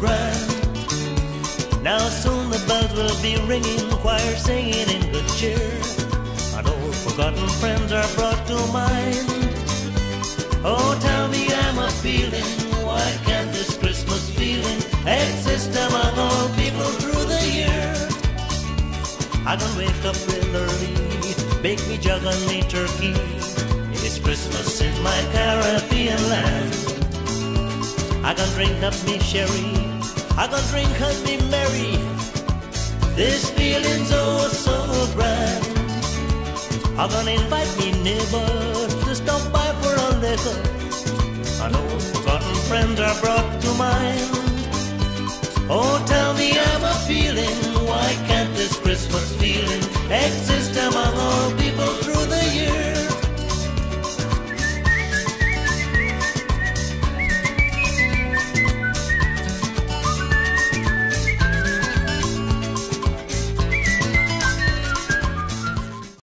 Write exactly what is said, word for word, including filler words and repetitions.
grand. Now soon the bells will be ringing, choir singing in good cheer, and old forgotten friends are brought to mind. Oh, tell me I'm a feeling, why can't this Christmas feeling exist among all people through the year? I don't wake up real early, bake me jug and me turkey. It's Christmas in my Caribbean land. I can drink up me sherry, I can drink and be merry. This feeling's oh so grand. I can invite me neighbors to stop by for a little, and old forgotten friends are brought to mind. Oh, tell me I'm a feeling, why can't this Christmas feeling exist?